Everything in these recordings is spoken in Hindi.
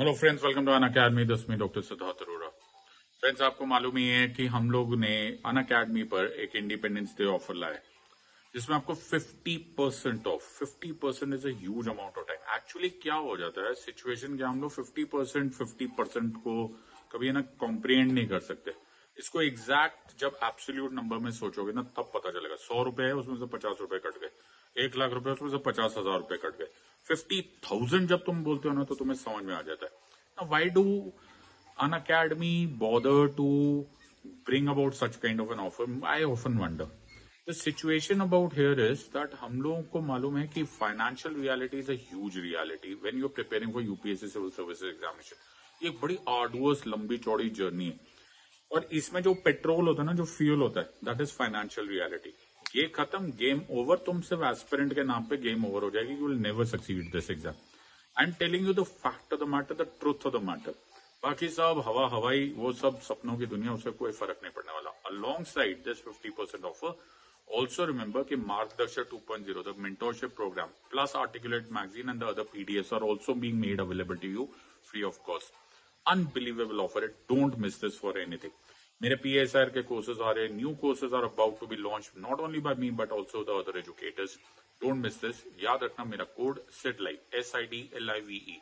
Hello friends, welcome to Unacademy. जिसमें डॉक्टर सिद्धार्थ अरोड़ा। फ्रेंड्स, आपको मालूम ही है कि हम लोग ने अनअकैडमी पर एक इंडिपेंडेंस डे ऑफर लाया जिसमें आपको 50% off. 50% is a huge amount of time. Actually क्या हो जाता है सिचुएशन, क्या हम लोग 50% को कभी ना कॉम्प्रिहेंड नहीं कर सकते। इसको एग्जैक्ट जब एब्सोल्यूट नंबर में सोचोगे ना तब पता चलेगा। 100 रुपए है, उसमें से 50 रुपए कट गए। 1 लाख रुपए, उसमें से 50,000 रुपए कट गए। 50,000 जब तुम बोलते हो ना तो तुम्हें समझ में आ जाता है। Why do Unacademy bother to bring about such kind of an offer? I often wonder the situation about here is that हम लोगों को मालूम है कि financial reality is a huge reality when you are preparing for UPSC civil service examination. ये बड़ी आर्डुअस लंबी चौड़ी जर्नी है और इसमें जो पेट्रोल होता है ना, जो फ्यूल होता है, दैट इज फाइनेंशियल रियलिटी। ये खत्म, गेम ओवर। तुम सिर्फ एस्पिरेंट के नाम पे गेम ओवर हो जाएगी। You will never succeed this exam. I am telling you the fact of the matter, the truth of the matter. बाकी सब हवा हवाई, वो सब सपनों की दुनिया, उससे कोई फर्क नहीं पड़ने वाला। Alongside this 50% offer also remember कि Margdarshak 2.0, the mentorship program, plus Articulate magazine and the other PDFs are also being made available to you free of cost. Unbelievable offer. It don't miss this for anything. मेरे PSIR के courses आ रहे, new courses are about to be launched not only by me but also the other educators. Don't miss this. याद रखना मेरा code SIDLIVE, SIDLIVE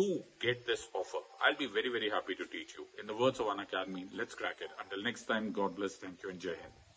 to get this offer. I'll be very very happy to teach you. In the words of Unacademy, let's crack it. Until next time, God bless. Thank you and Jai Hind.